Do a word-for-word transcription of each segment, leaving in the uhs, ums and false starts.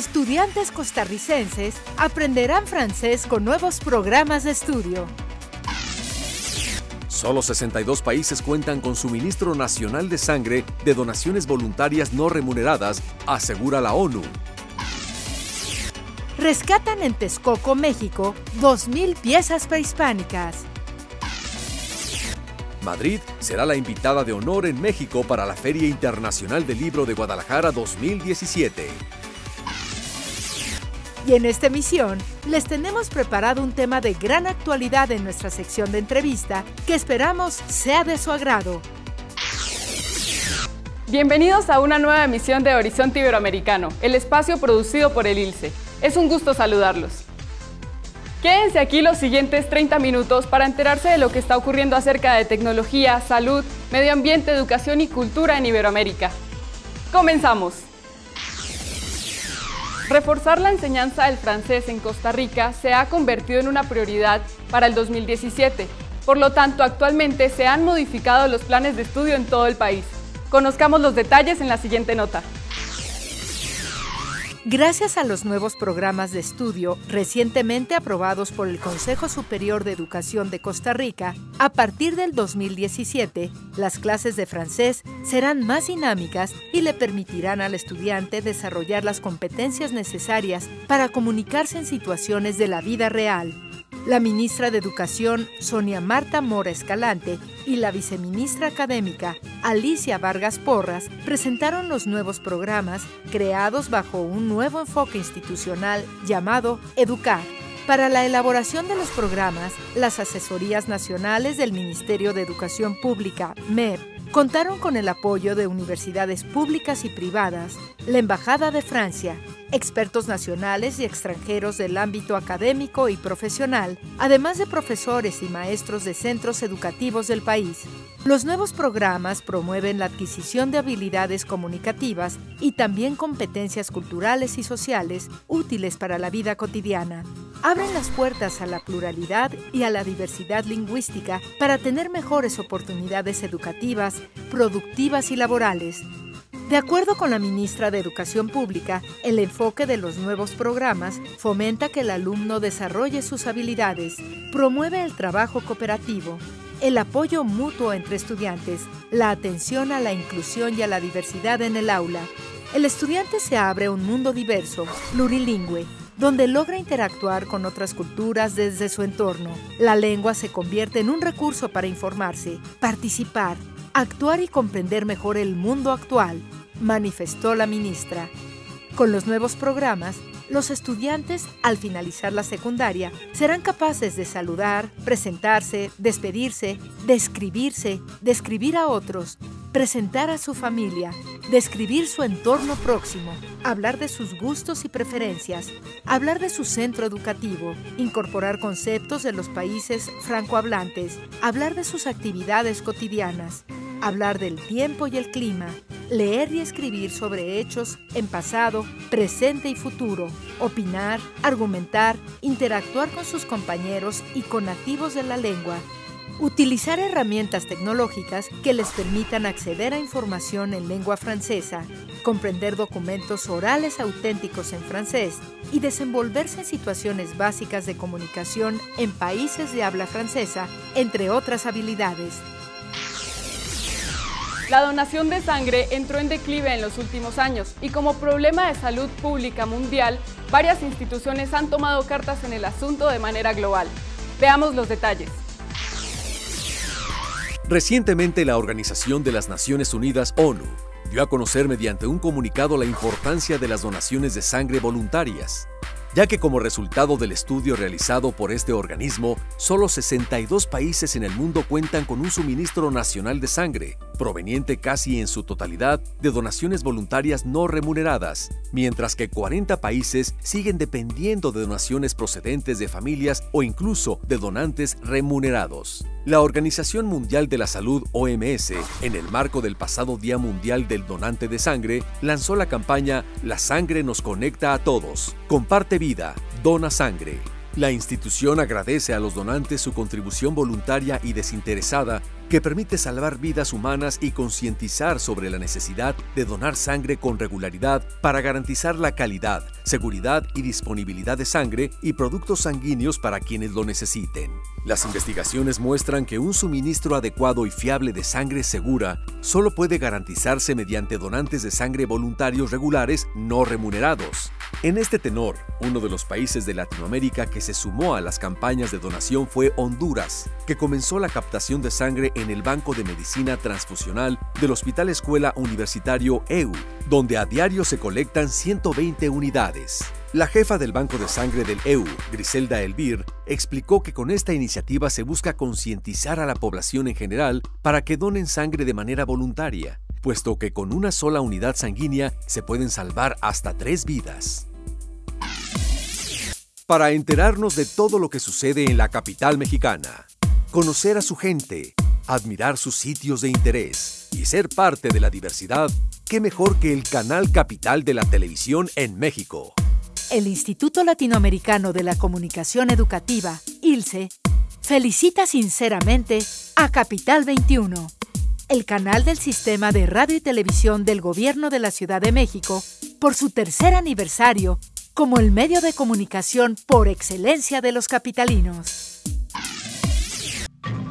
estudiantes costarricenses aprenderán francés con nuevos programas de estudio. Solo sesenta y dos países cuentan con suministro nacional de sangre de donaciones voluntarias no remuneradas, asegura la ONU. Rescatan en Texcoco, México, dos mil piezas prehispánicas. Madrid será la invitada de honor en México para la Feria Internacional del Libro de Guadalajara dos mil diecisiete. Y en esta emisión, les tenemos preparado un tema de gran actualidad en nuestra sección de entrevista que esperamos sea de su agrado. Bienvenidos a una nueva emisión de Horizonte Iberoamericano, el espacio producido por el I L C E. Es un gusto saludarlos. Quédense aquí los siguientes treinta minutos para enterarse de lo que está ocurriendo acerca de tecnología, salud, medio ambiente, educación y cultura en Iberoamérica. ¡Comenzamos! Reforzar la enseñanza del francés en Costa Rica se ha convertido en una prioridad para el dos mil diecisiete. Por lo tanto, actualmente se han modificado los planes de estudio en todo el país. Conozcamos los detalles en la siguiente nota. Gracias a los nuevos programas de estudio recientemente aprobados por el Consejo Superior de Educación de Costa Rica, a partir del dos mil diecisiete, las clases de francés serán más dinámicas y le permitirán al estudiante desarrollar las competencias necesarias para comunicarse en situaciones de la vida real. La ministra de Educación, Sonia Marta Mora Escalante, y la viceministra académica, Alicia Vargas Porras, presentaron los nuevos programas creados bajo un nuevo enfoque institucional llamado Educar. Para la elaboración de los programas, las asesorías nacionales del Ministerio de Educación Pública, M E P, contaron con el apoyo de universidades públicas y privadas, la Embajada de Francia, expertos nacionales y extranjeros del ámbito académico y profesional, además de profesores y maestros de centros educativos del país. Los nuevos programas promueven la adquisición de habilidades comunicativas y también competencias culturales y sociales útiles para la vida cotidiana. Abren las puertas a la pluralidad y a la diversidad lingüística para tener mejores oportunidades educativas, productivas y laborales. De acuerdo con la ministra de Educación Pública, el enfoque de los nuevos programas fomenta que el alumno desarrolle sus habilidades, promueve el trabajo cooperativo, el apoyo mutuo entre estudiantes, la atención a la inclusión y a la diversidad en el aula. El estudiante se abre a un mundo diverso, plurilingüe, donde logra interactuar con otras culturas desde su entorno. La lengua se convierte en un recurso para informarse, participar, actuar y comprender mejor el mundo actual, manifestó la ministra. Con los nuevos programas, los estudiantes, al finalizar la secundaria, serán capaces de saludar, presentarse, despedirse, describirse, describir a otros, presentar a su familia, describir su entorno próximo, hablar de sus gustos y preferencias, hablar de su centro educativo, incorporar conceptos de los países francohablantes, hablar de sus actividades cotidianas, hablar del tiempo y el clima, leer y escribir sobre hechos en pasado, presente y futuro, opinar, argumentar, interactuar con sus compañeros y con nativos de la lengua, utilizar herramientas tecnológicas que les permitan acceder a información en lengua francesa, comprender documentos orales auténticos en francés y desenvolverse en situaciones básicas de comunicación en países de habla francesa, entre otras habilidades. La donación de sangre entró en declive en los últimos años y como problema de salud pública mundial, varias instituciones han tomado cartas en el asunto de manera global. Veamos los detalles. Recientemente, la Organización de las Naciones Unidas, ONU, dio a conocer mediante un comunicado la importancia de las donaciones de sangre voluntarias, ya que como resultado del estudio realizado por este organismo, solo sesenta y dos países en el mundo cuentan con un suministro nacional de sangre, proveniente casi en su totalidad de donaciones voluntarias no remuneradas, mientras que cuarenta países siguen dependiendo de donaciones procedentes de familias o incluso de donantes remunerados. La Organización Mundial de la Salud, O M S, en el marco del pasado Día Mundial del Donante de Sangre, lanzó la campaña La sangre nos conecta a todos. Comparte vida, dona sangre. La institución agradece a los donantes su contribución voluntaria y desinteresada que permite salvar vidas humanas y concientizar sobre la necesidad de donar sangre con regularidad para garantizar la calidad, seguridad y disponibilidad de sangre y productos sanguíneos para quienes lo necesiten. Las investigaciones muestran que un suministro adecuado y fiable de sangre segura solo puede garantizarse mediante donantes de sangre voluntarios regulares no remunerados. En este tenor, uno de los países de Latinoamérica que se sumó a las campañas de donación fue Honduras, que comenzó la captación de sangre en el Banco de Medicina Transfusional del Hospital Escuela Universitario E U, donde a diario se colectan ciento veinte unidades. La jefa del Banco de Sangre del E U, Griselda Elvir, explicó que con esta iniciativa se busca concientizar a la población en general para que donen sangre de manera voluntaria, puesto que con una sola unidad sanguínea se pueden salvar hasta tres vidas. Para enterarnos de todo lo que sucede en la capital mexicana, conocer a su gente, admirar sus sitios de interés y ser parte de la diversidad, ¿qué mejor que el canal capital de la televisión en México? El Instituto Latinoamericano de la Comunicación Educativa, I L C E, felicita sinceramente a Capital veintiuno, el canal del Sistema de Radio y Televisión del Gobierno de la Ciudad de México, por su tercer aniversario como el medio de comunicación por excelencia de los capitalinos.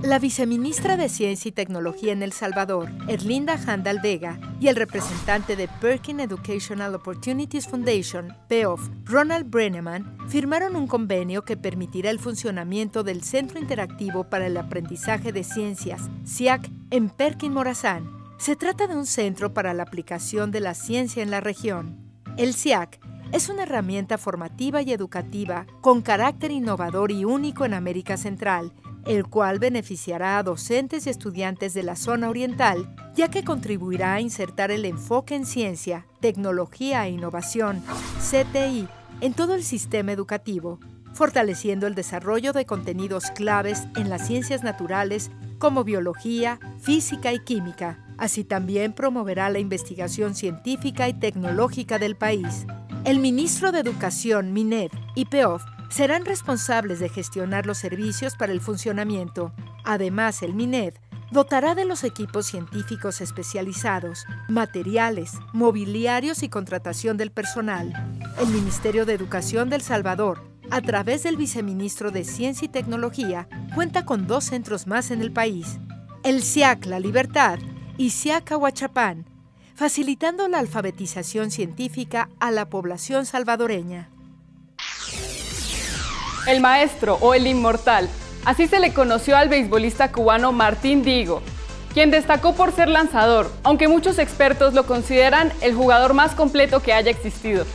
La viceministra de Ciencia y Tecnología en El Salvador, Erlinda Handal Vega, y el representante de Perkin Educational Opportunities Foundation, P E O F, Ronald Brenneman, firmaron un convenio que permitirá el funcionamiento del Centro Interactivo para el Aprendizaje de Ciencias, C I A C, en Perkin Morazán. Se trata de un centro para la aplicación de la ciencia en la región. El C I A C es una herramienta formativa y educativa con carácter innovador y único en América Central, el cual beneficiará a docentes y estudiantes de la zona oriental, ya que contribuirá a insertar el enfoque en ciencia, tecnología e innovación, C T I, en todo el sistema educativo, fortaleciendo el desarrollo de contenidos claves en las ciencias naturales como biología, física y química. Así también promoverá la investigación científica y tecnológica del país. El ministro de Educación, MINED y P E O F serán responsables de gestionar los servicios para el funcionamiento. Además, el MINED dotará de los equipos científicos especializados, materiales, mobiliarios y contratación del personal. El Ministerio de Educación de El Salvador, a través del viceministro de Ciencia y Tecnología, cuenta con dos centros más en el país, el C I A C La Libertad y C I A C Ahuachapán, facilitando la alfabetización científica a la población salvadoreña. El maestro o el inmortal, así se le conoció al beisbolista cubano Martín Dihigo, quien destacó por ser lanzador, aunque muchos expertos lo consideran el jugador más completo que haya existido.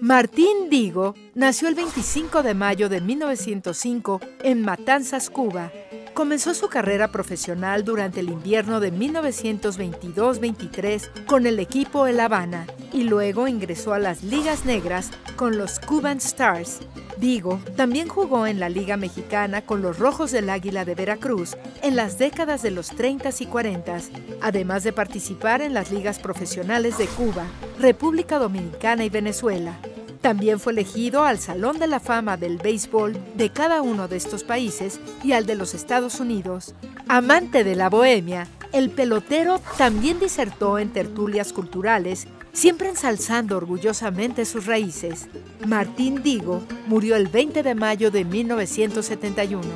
Martín Dihigo nació el veinticinco de mayo de mil novecientos cinco en Matanzas, Cuba. Comenzó su carrera profesional durante el invierno de mil novecientos veintidós veintitrés con el equipo El Habana y luego ingresó a las Ligas Negras con los Cuban Stars. Dihigo también jugó en la Liga Mexicana con los Rojos del Águila de Veracruz en las décadas de los treinta y cuarenta, además de participar en las ligas profesionales de Cuba, República Dominicana y Venezuela. También fue elegido al Salón de la Fama del Béisbol de cada uno de estos países y al de los Estados Unidos. Amante de la bohemia, el pelotero también disertó en tertulias culturales, siempre ensalzando orgullosamente sus raíces. Martín Dihigo murió el veinte de mayo de mil novecientos setenta y uno.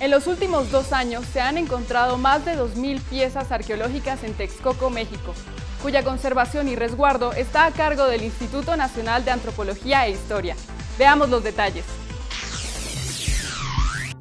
En los últimos dos años se han encontrado más de dos mil piezas arqueológicas en Texcoco, México, cuya conservación y resguardo está a cargo del Instituto Nacional de Antropología e Historia. Veamos los detalles.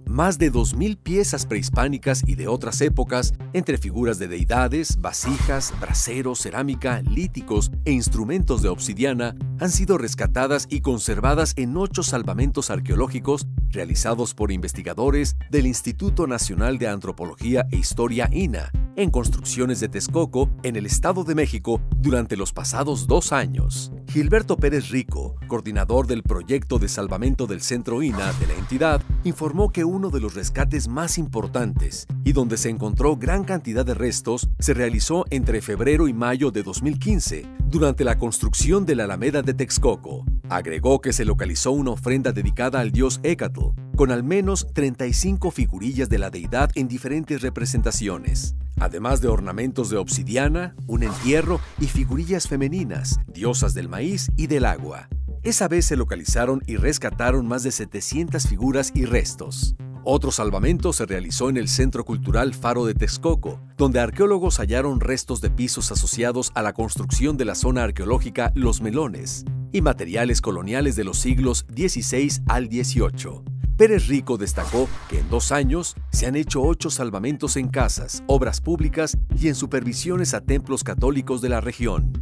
Más de dos mil piezas prehispánicas y de otras épocas, entre figuras de deidades, vasijas, braseros, cerámica, líticos e instrumentos de obsidiana, han sido rescatadas y conservadas en ocho salvamentos arqueológicos realizados por investigadores del Instituto Nacional de Antropología e Historia, I N A H, en construcciones de Texcoco, en el Estado de México, durante los pasados dos años. Gilberto Pérez Rico, coordinador del proyecto de salvamento del Centro I N A H de la entidad, informó que uno de los rescates más importantes y donde se encontró gran cantidad de restos se realizó entre febrero y mayo de dos mil quince, durante la construcción de la Alameda de Texcoco. Agregó que se localizó una ofrenda dedicada al dios Hécatl, con al menos treinta y cinco figurillas de la deidad en diferentes representaciones. además de ornamentos de obsidiana, un entierro y figurillas femeninas, diosas del maíz y del agua. Esa vez se localizaron y rescataron más de setecientas figuras y restos. Otro salvamento se realizó en el Centro Cultural Faro de Texcoco, donde arqueólogos hallaron restos de pisos asociados a la construcción de la zona arqueológica Los Melones y materiales coloniales de los siglos dieciséis al dieciocho. Pérez Rico destacó que en dos años se han hecho ocho salvamentos en casas, obras públicas y en supervisiones a templos católicos de la región.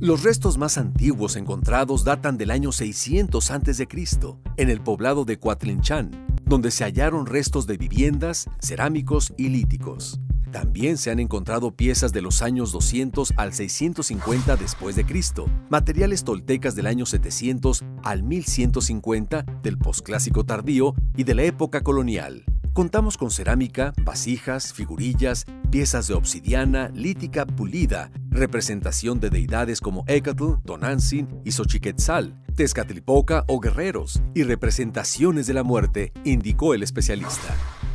Los restos más antiguos encontrados datan del año seiscientos antes de Cristo, en el poblado de Coatlinchán, donde se hallaron restos de viviendas, cerámicos y líticos. También se han encontrado piezas de los años doscientos al seiscientos cincuenta después de Cristo, materiales toltecas del año setecientos al mil ciento cincuenta del posclásico tardío y de la época colonial. Contamos con cerámica, vasijas, figurillas, piezas de obsidiana, lítica pulida, representación de deidades como Hecatl, Tonantzin y Xochiquetzal, Tezcatlipoca o guerreros, y representaciones de la muerte, indicó el especialista.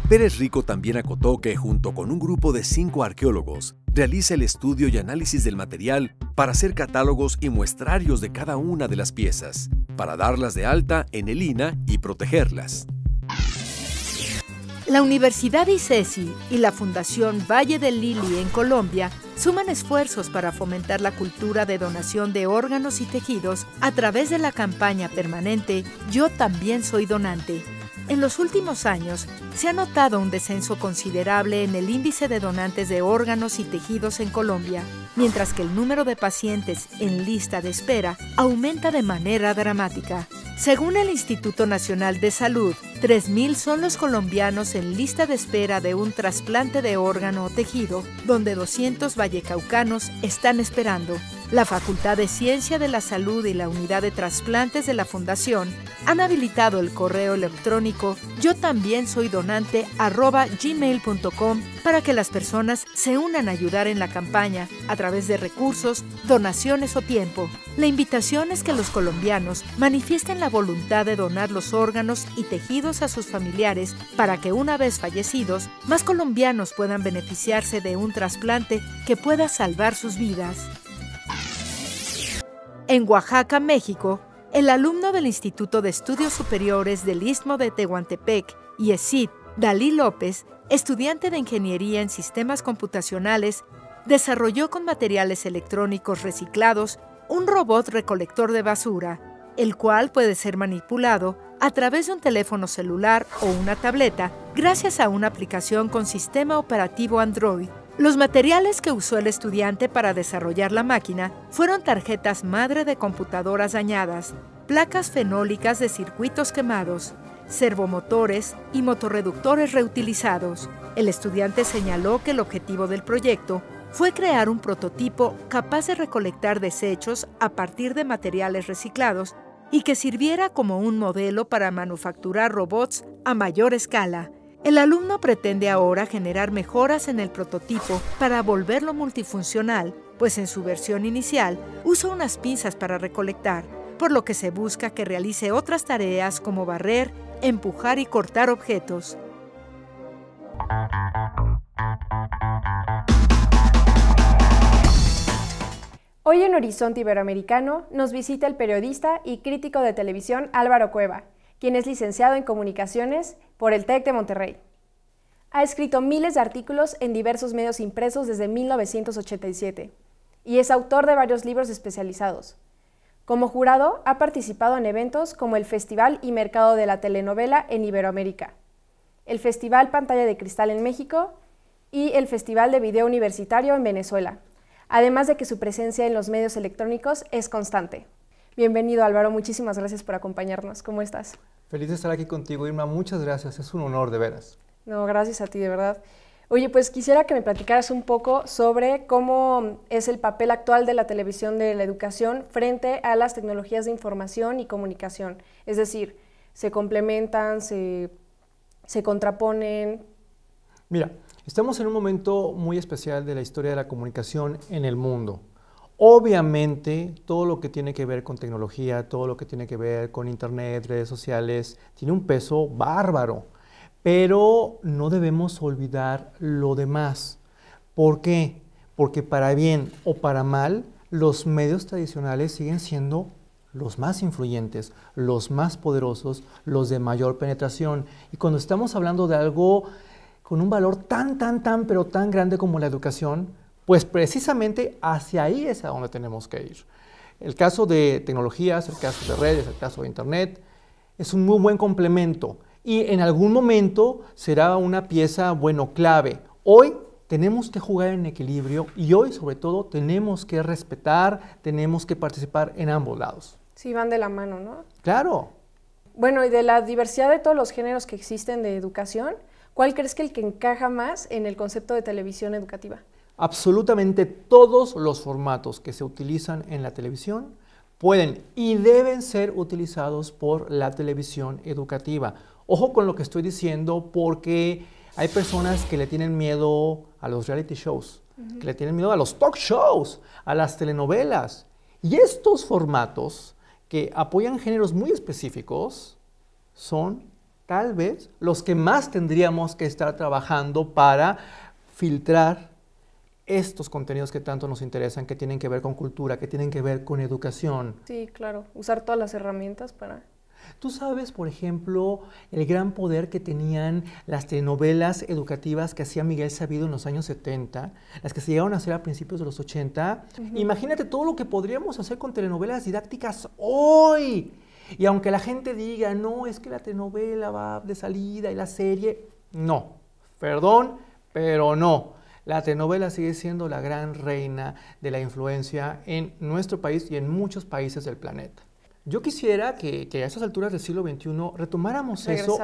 Pérez Rico también acotó que, junto con un grupo de cinco arqueólogos, realiza el estudio y análisis del material para hacer catálogos y muestrarios de cada una de las piezas, para darlas de alta en el I N A H y protegerlas. La Universidad ICESI y la Fundación Valle del Lili en Colombia suman esfuerzos para fomentar la cultura de donación de órganos y tejidos a través de la campaña permanente Yo también soy donante. En los últimos años se ha notado un descenso considerable en el índice de donantes de órganos y tejidos en Colombia, mientras que el número de pacientes en lista de espera aumenta de manera dramática. Según el Instituto Nacional de Salud, tres mil son los colombianos en lista de espera de un trasplante de órgano o tejido, donde doscientos vallecaucanos están esperando. La Facultad de Ciencia de la Salud y la Unidad de Trasplantes de la Fundación han habilitado el correo electrónico yo también soy donante arroba gmail punto com para que las personas se unan a ayudar en la campaña a través de recursos, donaciones o tiempo. La invitación es que los colombianos manifiesten la voluntad de donar los órganos y tejidos a sus familiares para que, una vez fallecidos, más colombianos puedan beneficiarse de un trasplante que pueda salvar sus vidas. En Oaxaca, México, el alumno del Instituto de Estudios Superiores del Istmo de Tehuantepec, I E S I D, Dalí López, estudiante de Ingeniería en Sistemas Computacionales, desarrolló con materiales electrónicos reciclados un robot recolector de basura, el cual puede ser manipulado a través de un teléfono celular o una tableta gracias a una aplicación con sistema operativo Android. Los materiales que usó el estudiante para desarrollar la máquina fueron tarjetas madre de computadoras dañadas, placas fenólicas de circuitos quemados, servomotores y motorreductores reutilizados. El estudiante señaló que el objetivo del proyecto fue crear un prototipo capaz de recolectar desechos a partir de materiales reciclados y que sirviera como un modelo para manufacturar robots a mayor escala. El alumno pretende ahora generar mejoras en el prototipo para volverlo multifuncional, pues en su versión inicial usa unas pinzas para recolectar, por lo que se busca que realice otras tareas como barrer, empujar y cortar objetos. Hoy en Horizonte Iberoamericano nos visita el periodista y crítico de televisión Álvaro Cueva, quien es licenciado en Comunicaciones por el TEC de Monterrey. Ha escrito miles de artículos en diversos medios impresos desde mil novecientos ochenta y siete y es autor de varios libros especializados. Como jurado, ha participado en eventos como el Festival y Mercado de la Telenovela en Iberoamérica, el Festival Pantalla de Cristal en México y el Festival de Video Universitario en Venezuela, además de que su presencia en los medios electrónicos es constante. Bienvenido, Álvaro, muchísimas gracias por acompañarnos. ¿Cómo estás? Feliz de estar aquí contigo, Irma, muchas gracias, es un honor, de veras. No, gracias a ti, de verdad. Oye, pues quisiera que me platicaras un poco sobre cómo es el papel actual de la televisión de la educación frente a las tecnologías de información y comunicación. Es decir, ¿se complementan, se, se contraponen? Mira, estamos en un momento muy especial de la historia de la comunicación en el mundo. Obviamente, todo lo que tiene que ver con tecnología, todo lo que tiene que ver con internet, redes sociales, tiene un peso bárbaro, pero no debemos olvidar lo demás. ¿Por qué? Porque para bien o para mal, los medios tradicionales siguen siendo los más influyentes, los más poderosos, los de mayor penetración. Y cuando estamos hablando de algo con un valor tan, tan, tan, pero tan grande como la educación, pues precisamente hacia ahí es a donde tenemos que ir. El caso de tecnologías, el caso de redes, el caso de Internet, es un muy buen complemento y en algún momento será una pieza, bueno, clave. Hoy tenemos que jugar en equilibrio y hoy, sobre todo, tenemos que respetar, tenemos que participar en ambos lados. Sí, van de la mano, ¿no? Claro. Bueno, y de la diversidad de todos los géneros que existen de educación, ¿cuál crees que el que encaja más en el concepto de televisión educativa? Absolutamente todos los formatos que se utilizan en la televisión pueden y deben ser utilizados por la televisión educativa. Ojo con lo que estoy diciendo porque hay personas que le tienen miedo a los reality shows, uh-huh. que le tienen miedo a los talk shows, a las telenovelas. Y estos formatos que apoyan géneros muy específicos son tal vez los que más tendríamos que estar trabajando para filtrar estos contenidos que tanto nos interesan, que tienen que ver con cultura, que tienen que ver con educación. Sí, claro, usar todas las herramientas para... Tú sabes, por ejemplo, el gran poder que tenían las telenovelas educativas que hacía Miguel Sabido en los años setenta, las que se llegaron a hacer a principios de los ochenta. Uh-huh. Imagínate todo lo que podríamos hacer con telenovelas didácticas hoy. Y aunque la gente diga, no, es que la telenovela va de salida y la serie... No, perdón, pero no. La telenovela sigue siendo la gran reina de la influencia en nuestro país y en muchos países del planeta. Yo quisiera que, que a estas alturas del siglo veintiuno retomáramos eso,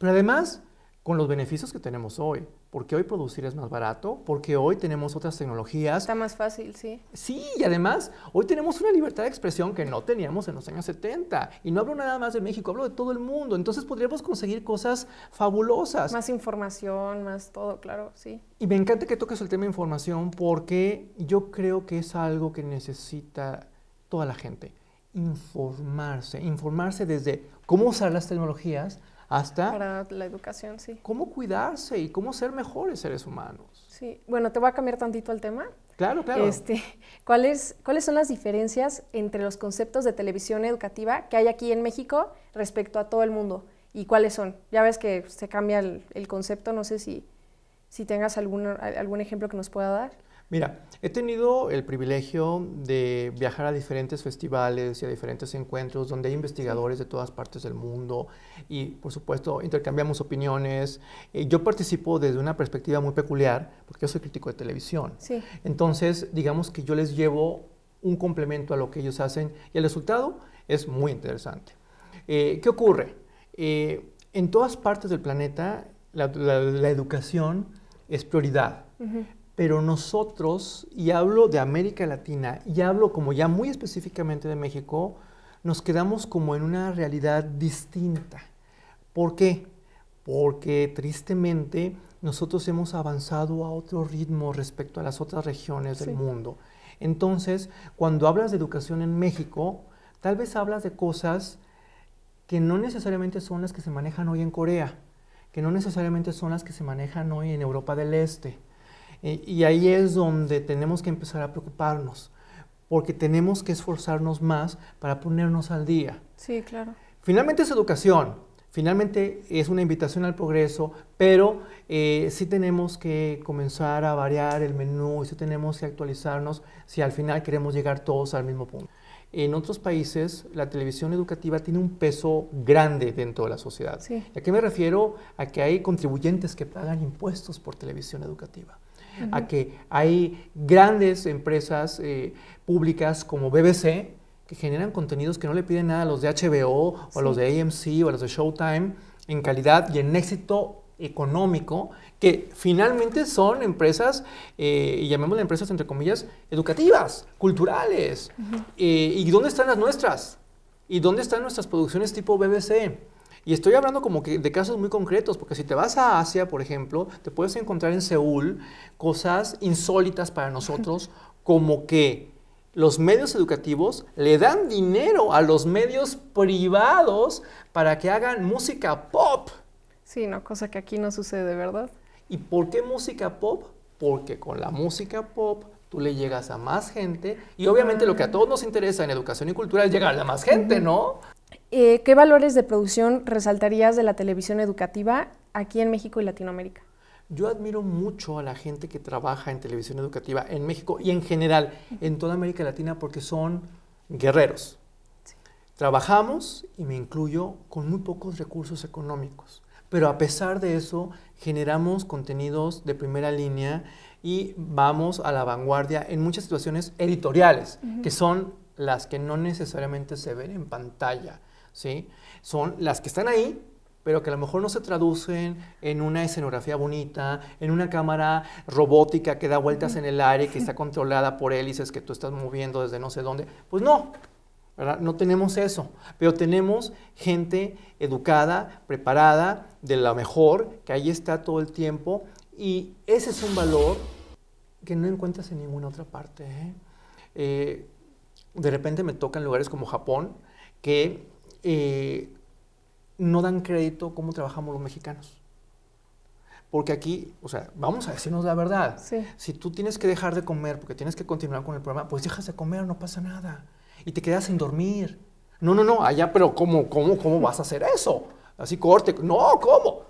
pero además con los beneficios que tenemos hoy, porque hoy producir es más barato, porque hoy tenemos otras tecnologías. Está más fácil, sí. Sí, y además hoy tenemos una libertad de expresión que no teníamos en los años setenta, y no hablo nada más de México, hablo de todo el mundo, entonces podríamos conseguir cosas fabulosas. Más información, más todo, claro, sí. Y me encanta que toques el tema de información porque yo creo que es algo que necesita toda la gente, informarse, informarse desde cómo usar las tecnologías, hasta para la educación, sí. Cómo cuidarse y cómo ser mejores seres humanos. Sí, bueno, te voy a cambiar tantito el tema. Claro, claro. Este, ¿cuáles, ¿Cuáles son las diferencias entre los conceptos de televisión educativa que hay aquí en México respecto a todo el mundo? ¿Y cuáles son? Ya ves que se cambia el, el concepto, no sé si, si tengas algún, algún ejemplo que nos pueda dar. Mira, he tenido el privilegio de viajar a diferentes festivales y a diferentes encuentros donde hay investigadores de todas partes del mundo y, por supuesto, intercambiamos opiniones. Yo participo desde una perspectiva muy peculiar porque yo soy crítico de televisión. Sí. Entonces, digamos que yo les llevo un complemento a lo que ellos hacen y el resultado es muy interesante. Eh, ¿Qué ocurre? Eh, en todas partes del planeta la, la, la educación es prioridad. Uh-huh. Pero nosotros, y hablo de América Latina, y hablo como ya muy específicamente de México, nos quedamos como en una realidad distinta. ¿Por qué? Porque tristemente nosotros hemos avanzado a otro ritmo respecto a las otras regiones del mundo. Entonces, cuando hablas de educación en México, tal vez hablas de cosas que no necesariamente son las que se manejan hoy en Corea, que no necesariamente son las que se manejan hoy en Europa del Este. Y ahí es donde tenemos que empezar a preocuparnos, porque tenemos que esforzarnos más para ponernos al día. Sí, claro. Finalmente es educación, finalmente es una invitación al progreso, pero eh, sí tenemos que comenzar a variar el menú, sí tenemos que actualizarnos si al final queremos llegar todos al mismo punto. En otros países, la televisión educativa tiene un peso grande dentro de la sociedad. Sí. ¿A qué me refiero? A que hay contribuyentes que pagan impuestos por televisión educativa. Uh-huh. A que hay grandes empresas eh, públicas como B B C que generan contenidos que no le piden nada a los de H B O sí. o a los de A M C o a los de Showtime en calidad y en éxito económico, que finalmente son empresas, eh, y llamémosle empresas entre comillas, educativas, culturales. Uh-huh. eh, ¿Y dónde están las nuestras? ¿Y dónde están nuestras producciones tipo B B C? Y estoy hablando como que de casos muy concretos, porque si te vas a Asia, por ejemplo, te puedes encontrar en Seúl cosas insólitas para nosotros, como que los medios educativos le dan dinero a los medios privados para que hagan música pop. Sí, no, cosa que aquí no sucede, ¿verdad? ¿Y por qué música pop? porque con la música pop tú le llegas a más gente y obviamente lo que a todos nos interesa en educación y cultura es llegar a más gente, ¿no? Eh, ¿Qué valores de producción resaltarías de la televisión educativa aquí en México y Latinoamérica? Yo admiro mucho a la gente que trabaja en televisión educativa en México y en general en toda América Latina porque son guerreros. Sí. Trabajamos, y me incluyo, con muy pocos recursos económicos, pero a pesar de eso generamos contenidos de primera línea y vamos a la vanguardia en muchas situaciones editoriales, uh-huh, que son las que no necesariamente se ven en pantalla, ¿sí? Son las que están ahí, pero que a lo mejor no se traducen en una escenografía bonita, en una cámara robótica que da vueltas en el aire, que está controlada por hélices que tú estás moviendo desde no sé dónde. Pues no, ¿verdad? No tenemos eso, pero tenemos gente educada, preparada, de la mejor, que ahí está todo el tiempo, y ese es un valor que no encuentras en ninguna otra parte, ¿eh? Eh, de repente me tocan lugares como Japón, que... Eh, no dan crédito cómo trabajamos los mexicanos. Porque aquí, o sea, vamos a decirnos la verdad. Sí. Si tú tienes que dejar de comer porque tienes que continuar con el programa, pues dejas de comer, no pasa nada. Y te quedas sin dormir. No, no, no, allá, pero ¿cómo, cómo, cómo vas a hacer eso? Así corte. No, ¿cómo?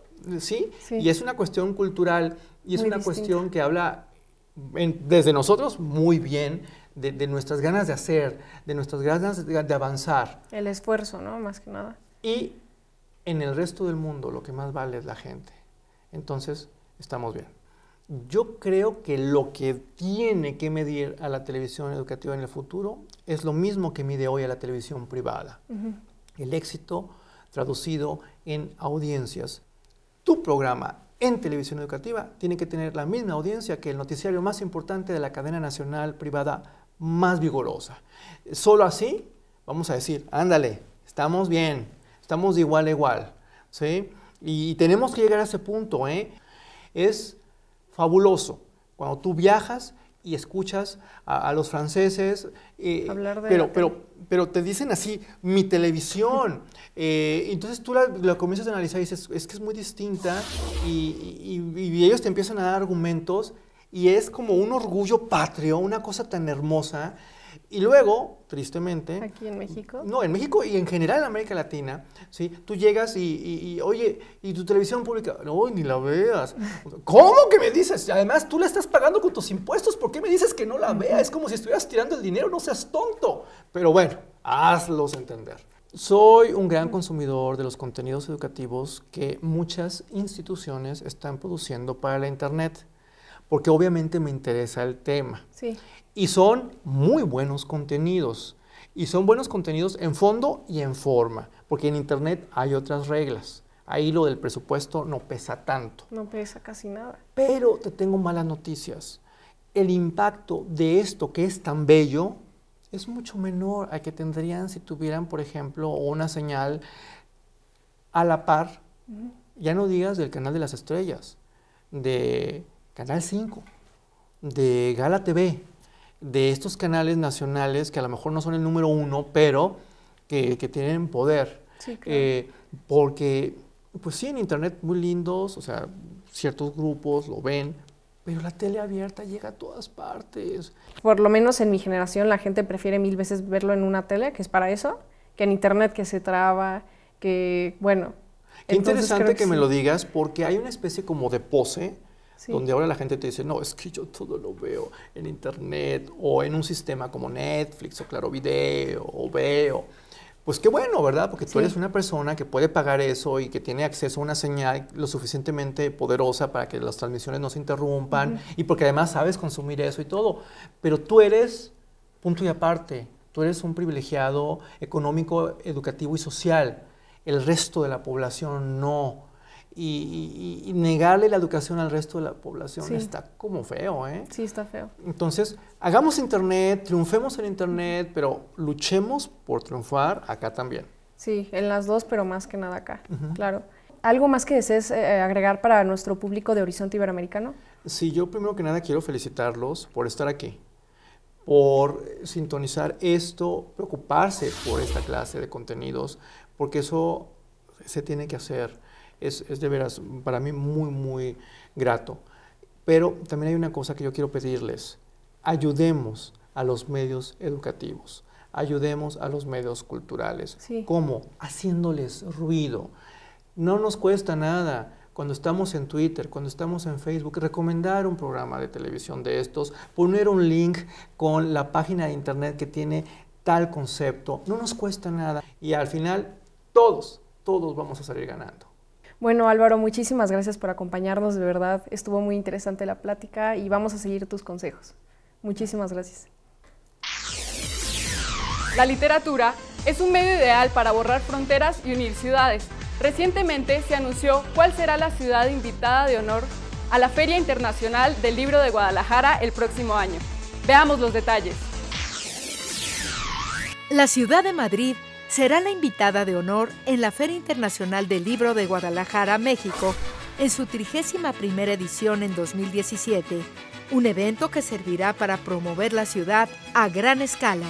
¿Sí? Sí. Y es una cuestión cultural y es muy una distinta cuestión que habla en, desde nosotros muy bien de, de nuestras ganas de hacer, de nuestras ganas de, de avanzar. El esfuerzo, ¿no? Más que nada. Y en el resto del mundo lo que más vale es la gente. Entonces, estamos bien. Yo creo que lo que tiene que medir a la televisión educativa en el futuro es lo mismo que mide hoy a la televisión privada. Uh-huh. El éxito traducido en audiencias. Tu programa en televisión educativa tiene que tener la misma audiencia que el noticiario más importante de la cadena nacional privada más vigorosa. Solo así vamos a decir, ándale, estamos bien. Estamos de igual a igual, ¿sí? Y tenemos que llegar a ese punto, ¿eh? Es fabuloso cuando tú viajas y escuchas a, a los franceses, eh, hablar de pero, pero, pero te dicen así, mi televisión. eh, entonces tú la, la comienzas a analizar y dices, es que es muy distinta y, y, y ellos te empiezan a dar argumentos y es como un orgullo patrio, una cosa tan hermosa. Y luego, tristemente... ¿Aquí en México? No, en México y en general en América Latina, ¿sí? Tú llegas y, y, y oye, ¿y tu televisión pública? No, ni la veas. ¿Cómo que me dices? Además, tú la estás pagando con tus impuestos, ¿por qué me dices que no la vea? Es como si estuvieras tirando el dinero, no seas tonto. Pero bueno, hazlos entender. Soy un gran consumidor de los contenidos educativos que muchas instituciones están produciendo para la internet, porque obviamente me interesa el tema. Sí. Y son muy buenos contenidos. Y son buenos contenidos en fondo y en forma. Porque en internet hay otras reglas. Ahí lo del presupuesto no pesa tanto. No pesa casi nada. Pero te tengo malas noticias. El impacto de esto que es tan bello es mucho menor al que tendrían si tuvieran, por ejemplo, una señal a la par. Uh-huh. Ya no digas del Canal de las Estrellas, de Canal cinco, de Gala T V, de estos canales nacionales que a lo mejor no son el número uno, pero que, que tienen poder. Sí, claro. eh, porque, pues sí, en internet muy lindos, o sea, ciertos grupos lo ven, pero la tele abierta llega a todas partes. Por lo menos en mi generación la gente prefiere mil veces verlo en una tele, que es para eso, que en internet que se traba, que, bueno. Qué interesante que, que sí. me lo digas, porque hay una especie como de pose, sí, donde ahora la gente te dice, no, es que yo todo lo veo en internet o en un sistema como Netflix o Claro Video o Veo. Pues qué bueno, ¿verdad? Porque tú sí eres una persona que puede pagar eso y que tiene acceso a una señal lo suficientemente poderosa para que las transmisiones no se interrumpan, uh-huh, y porque además sabes consumir eso y todo. Pero tú eres punto y aparte. Tú eres un privilegiado económico, educativo y social. El resto de la población no. Y, y, y negarle la educación al resto de la población, sí, está como feo, ¿eh? Sí, está feo. Entonces, hagamos internet, triunfemos en internet, pero luchemos por triunfar acá también. Sí, en las dos, pero más que nada acá, uh-huh, claro. ¿Algo más que desees eh, agregar para nuestro público de Horizonte Iberoamericano? Sí, yo primero que nada quiero felicitarlos por estar aquí, por sintonizar esto, preocuparse por esta clase de contenidos, porque eso se tiene que hacer. Es, es de veras para mí muy, muy grato. Pero también hay una cosa que yo quiero pedirles. Ayudemos a los medios educativos, ayudemos a los medios culturales. Sí. ¿Cómo? Haciéndoles ruido. No nos cuesta nada. Cuando estamos en Twitter, cuando estamos en Facebook, recomendar un programa de televisión de estos, poner un link con la página de internet que tiene tal concepto, no nos cuesta nada y al final todos, todos vamos a salir ganando. Bueno, Álvaro, muchísimas gracias por acompañarnos, de verdad, estuvo muy interesante la plática y vamos a seguir tus consejos. Muchísimas gracias. La literatura es un medio ideal para borrar fronteras y unir ciudades. Recientemente se anunció cuál será la ciudad invitada de honor a la Feria Internacional del Libro de Guadalajara el próximo año. Veamos los detalles. La ciudad de Madrid será la invitada de honor en la Feria Internacional del Libro de Guadalajara, México, en su trigésima primera edición en dos mil diecisiete, un evento que servirá para promover la ciudad a gran escala.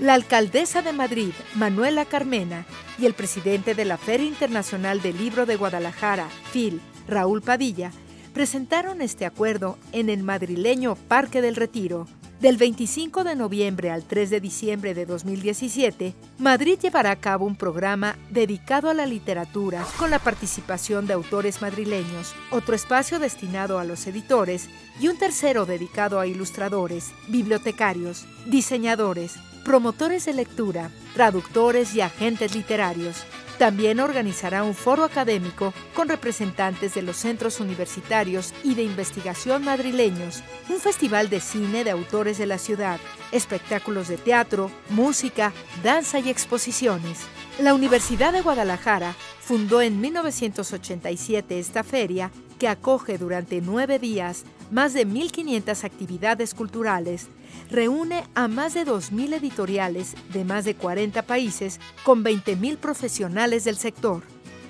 La alcaldesa de Madrid, Manuela Carmena, y el presidente de la Feria Internacional del Libro de Guadalajara, F I L, Raúl Padilla, presentaron este acuerdo en el madrileño Parque del Retiro. Del veinticinco de noviembre al tres de diciembre de dos mil diecisiete, Madrid llevará a cabo un programa dedicado a la literatura con la participación de autores madrileños, otro espacio destinado a los editores y un tercero dedicado a ilustradores, bibliotecarios, diseñadores, promotores de lectura, traductores y agentes literarios. También organizará un foro académico con representantes de los centros universitarios y de investigación madrileños, un festival de cine de autores de la ciudad, espectáculos de teatro, música, danza y exposiciones. La Universidad de Guadalajara fundó en mil novecientos ochenta y siete esta feria que acoge durante nueve días más de mil quinientas actividades culturales, reúne a más de dos mil editoriales de más de cuarenta países con veinte mil profesionales del sector.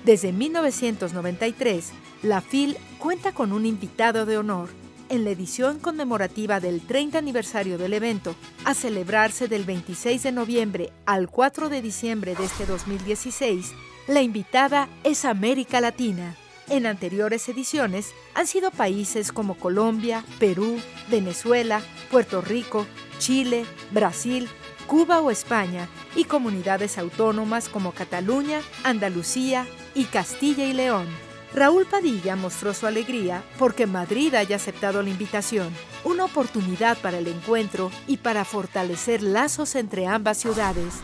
Desde mil novecientos noventa y tres, la F I L cuenta con un invitado de honor en la edición conmemorativa del treinta aniversario del evento, a celebrarse del veintiséis de noviembre al cuatro de diciembre de este dos mil dieciséis, la invitada es América Latina. En anteriores ediciones han sido países como Colombia, Perú, Venezuela, Puerto Rico, Chile, Brasil, Cuba o España y comunidades autónomas como Cataluña, Andalucía y Castilla y León. Raúl Padilla mostró su alegría porque Madrid haya aceptado la invitación, una oportunidad para el encuentro y para fortalecer lazos entre ambas ciudades.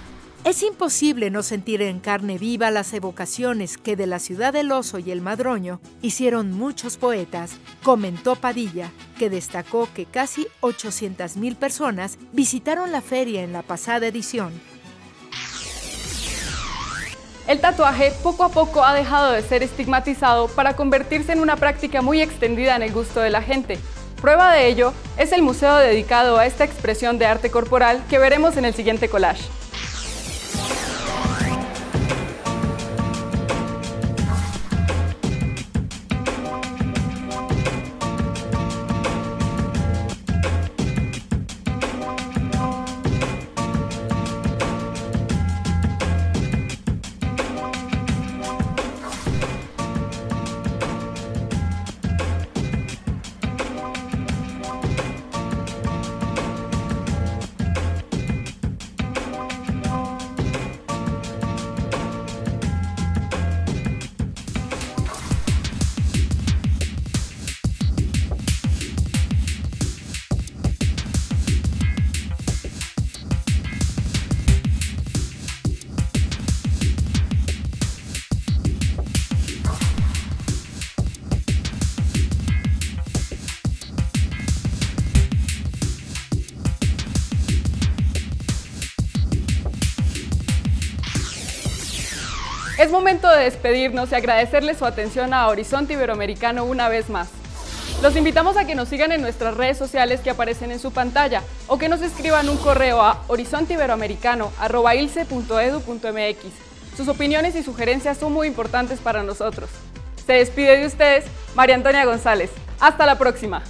Es imposible no sentir en carne viva las evocaciones que de la ciudad del oso y el madroño hicieron muchos poetas, comentó Padilla, que destacó que casi ochocientas mil personas visitaron la feria en la pasada edición. El tatuaje poco a poco ha dejado de ser estigmatizado para convertirse en una práctica muy extendida en el gusto de la gente. Prueba de ello es el museo dedicado a esta expresión de arte corporal que veremos en el siguiente collage. Es momento de despedirnos y agradecerles su atención a Horizonte Iberoamericano una vez más. Los invitamos a que nos sigan en nuestras redes sociales que aparecen en su pantalla o que nos escriban un correo a horizonte iberoamericano arroba ilce punto edu punto mx. Sus opiniones y sugerencias son muy importantes para nosotros. Se despide de ustedes María Antonia González. Hasta la próxima.